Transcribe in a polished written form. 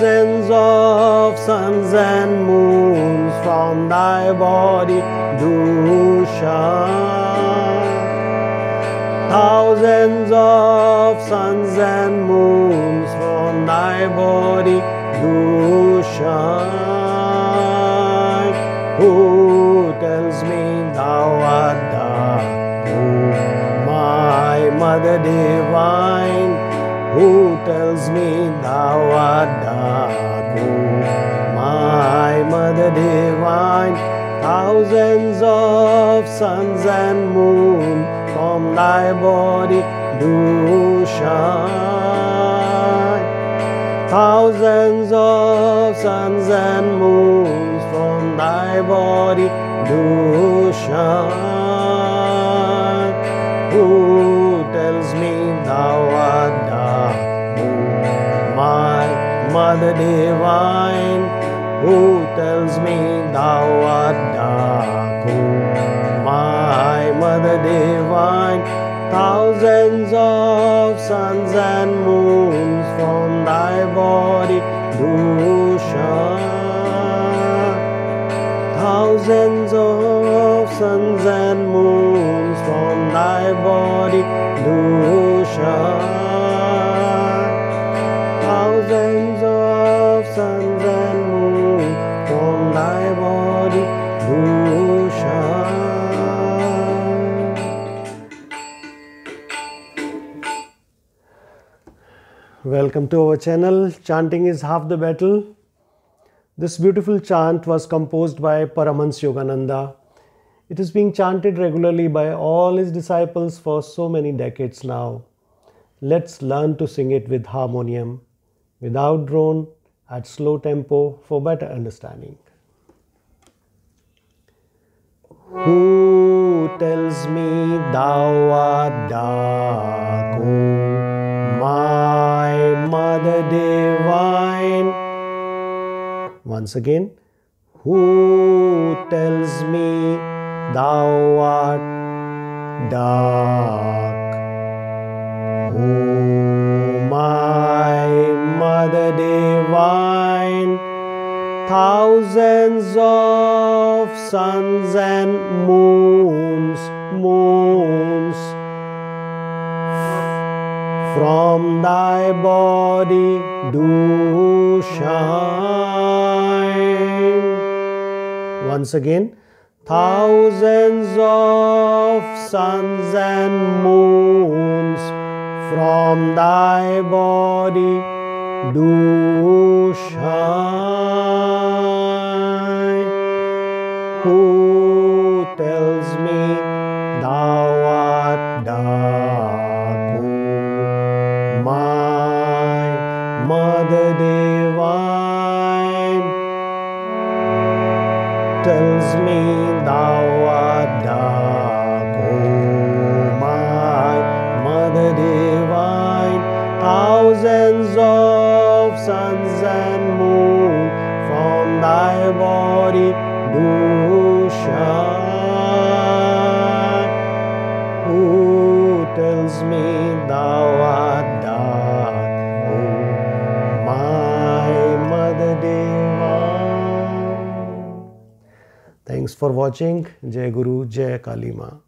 thousands of suns and moons from thy body do shine. Thousands of suns and moons from thy body do shine. Who tells me thou art Dhatu, my mother divine? Who tells me thou art Dhatu, my mother divine? Thousands of suns and moon from thy body do shine. Thousands of suns and moons from thy body do shine. Who tells me thou art Mother divine? Who tells me thou art Dhatu, my mother divine? Thousands of suns and moons from thy body do shine. Thousands of suns and moons from thy body do shine. Thousands of suns and moon from thy body do shine. Welcome to our channel. Chanting is half the battle. This beautiful chant was composed by Paramahansa Yogananda. It is being chanted regularly by all his disciples for so many decades now. Let's learn to sing it with harmonium, without drone, at slow tempo for better understanding. Who tells me thou art Dhatu, my mother divine? Once again. Who tells me thou art Dhatu, my Mother divine? Thousands of suns and moons from thy body do shine. Once again. Thousands of suns and moons from thy body do shine. Who tells me thou art Dhatu, my mother divine? Tells me thou art Dhatu, my mother divine. Thousands of suns and moon from thy body do shine. Who tells me thou art Dhatu, my mother divine? Thanks for watching. Jai Guru, Jai Kali Ma.